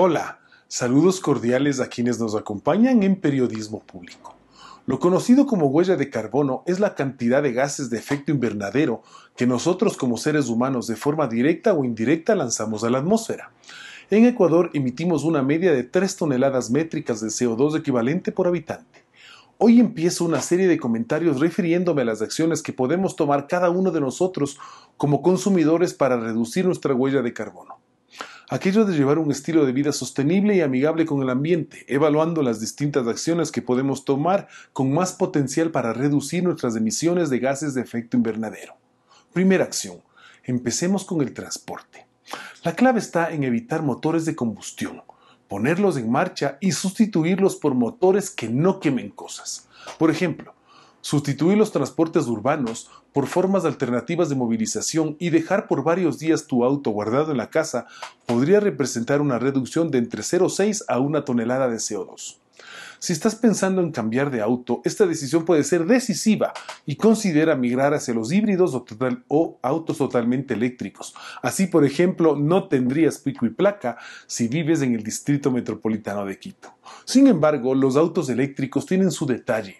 Hola, saludos cordiales a quienes nos acompañan en Periodismo Público. Lo conocido como huella de carbono es la cantidad de gases de efecto invernadero que nosotros como seres humanos de forma directa o indirecta lanzamos a la atmósfera. En Ecuador emitimos una media de 3 toneladas métricas de CO2 equivalente por habitante. Hoy empiezo una serie de comentarios refiriéndome a las acciones que podemos tomar cada uno de nosotros como consumidores para reducir nuestra huella de carbono. Aquello de llevar un estilo de vida sostenible y amigable con el ambiente, evaluando las distintas acciones que podemos tomar con más potencial para reducir nuestras emisiones de gases de efecto invernadero. Primera acción. Empecemos con el transporte. La clave está en evitar motores de combustión, ponerlos en marcha y sustituirlos por motores que no quemen cosas. Por ejemplo, sustituir los transportes urbanos por formas alternativas de movilización y dejar por varios días tu auto guardado en la casa podría representar una reducción de entre 0,6 a 1 tonelada de CO2. Si estás pensando en cambiar de auto, esta decisión puede ser decisiva y considera migrar hacia los híbridos o autos totalmente eléctricos. Así, por ejemplo, no tendrías pico y placa si vives en el Distrito Metropolitano de Quito. Sin embargo, los autos eléctricos tienen su detalle.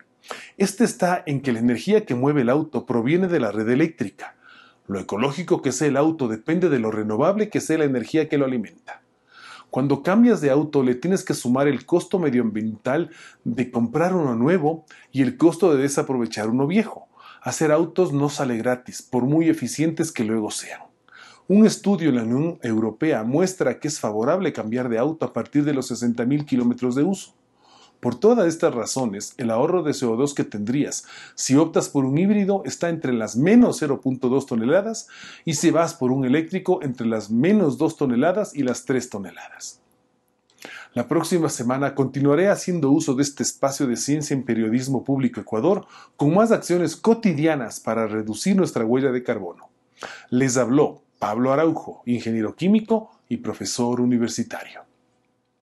Este está en que la energía que mueve el auto proviene de la red eléctrica. Lo ecológico que sea el auto depende de lo renovable que sea la energía que lo alimenta. Cuando cambias de auto le tienes que sumar el costo medioambiental de comprar uno nuevo y el costo de desaprovechar uno viejo. Hacer autos no sale gratis, por muy eficientes que luego sean. Un estudio en la Unión Europea muestra que es favorable cambiar de auto a partir de los 60.000 kilómetros de uso. Por todas estas razones, el ahorro de CO2 que tendrías si optas por un híbrido está entre las menos 0,2 toneladas y si vas por un eléctrico entre las menos 2 toneladas y las 3 toneladas. La próxima semana continuaré haciendo uso de este espacio de ciencia en Periodismo Público Ecuador con más acciones cotidianas para reducir nuestra huella de carbono. Les habló Pablo Araujo, ingeniero químico y profesor universitario.